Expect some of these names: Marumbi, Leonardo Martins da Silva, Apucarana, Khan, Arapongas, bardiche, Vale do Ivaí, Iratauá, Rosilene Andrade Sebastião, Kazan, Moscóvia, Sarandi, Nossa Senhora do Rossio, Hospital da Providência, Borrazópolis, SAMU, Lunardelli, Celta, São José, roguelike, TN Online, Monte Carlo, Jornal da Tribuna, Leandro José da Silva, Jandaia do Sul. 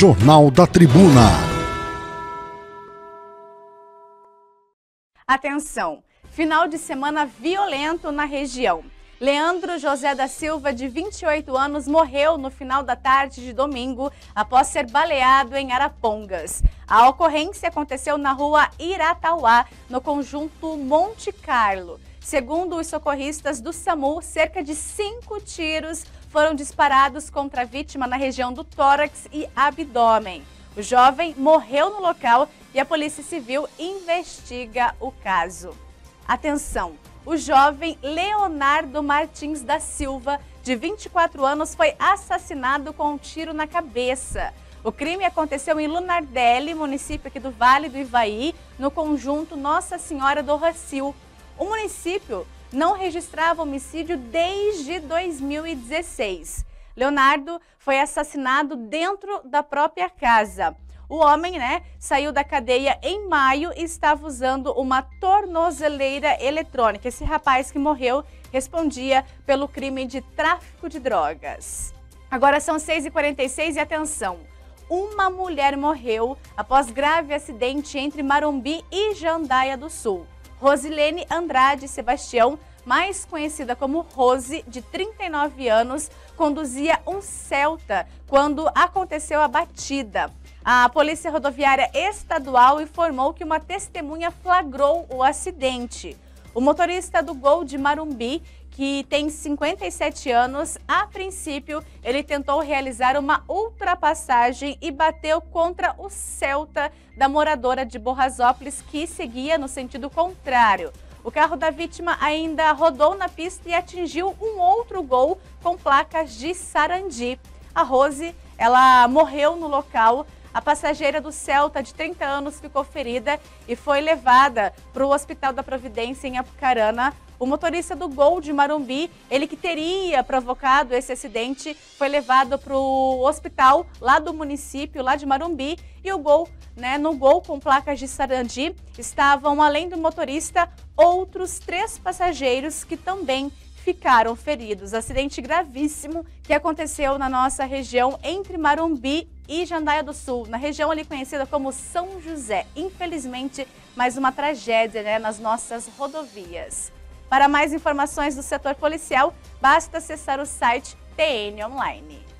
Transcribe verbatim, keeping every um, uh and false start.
Jornal da Tribuna. Atenção! Final de semana violento na região. Leandro José da Silva, de vinte e oito anos, morreu no final da tarde de domingo após ser baleado em Arapongas. A ocorrência aconteceu na rua Iratauá, no conjunto Monte Carlo. Segundo os socorristas do SAMU, cerca de cinco tiros foram disparados contra a vítima na região do tórax e abdômen. O jovem morreu no local e a Polícia Civil investiga o caso. Atenção! O jovem Leonardo Martins da Silva, de vinte e quatro anos, foi assassinado com um tiro na cabeça. O crime aconteceu em Lunardelli, município aqui do Vale do Ivaí, no conjunto Nossa Senhora do Rossio. O município não registrava homicídio desde dois mil e dezesseis. Leonardo foi assassinado dentro da própria casa. O homem, né, saiu da cadeia em maio e estava usando uma tornozeleira eletrônica. Esse rapaz que morreu respondia pelo crime de tráfico de drogas. Agora são seis e quarenta e seis e atenção! Uma mulher morreu após grave acidente entre Marumbi e Jandaia do Sul. Rosilene Andrade Sebastião, mais conhecida como Rose, de trinta e nove anos, conduzia um Celta quando aconteceu a batida. A Polícia Rodoviária Estadual informou que uma testemunha flagrou o acidente. O motorista do Gol de Marumbi, que tem cinquenta e sete anos, a princípio ele tentou realizar uma ultrapassagem e bateu contra o Celta da moradora de Borrazópolis, que seguia no sentido contrário. O carro da vítima ainda rodou na pista e atingiu um outro Gol com placas de Sarandi. A Rose, ela morreu no local. A passageira do Celta, de trinta anos, ficou ferida e foi levada para o Hospital da Providência, em Apucarana. O motorista do Gol de Marumbi, ele que teria provocado esse acidente, foi levado para o hospital lá do município, lá de Marumbi. E o Gol, né, no Gol com placas de Sarandi, estavam, além do motorista, outros três passageiros que também ficaram feridos. Acidente gravíssimo que aconteceu na nossa região entre Marumbi e Jandaia do Sul, na região ali conhecida como São José. Infelizmente, mais uma tragédia, né, nas nossas rodovias. Para mais informações do setor policial, basta acessar o site T N Online.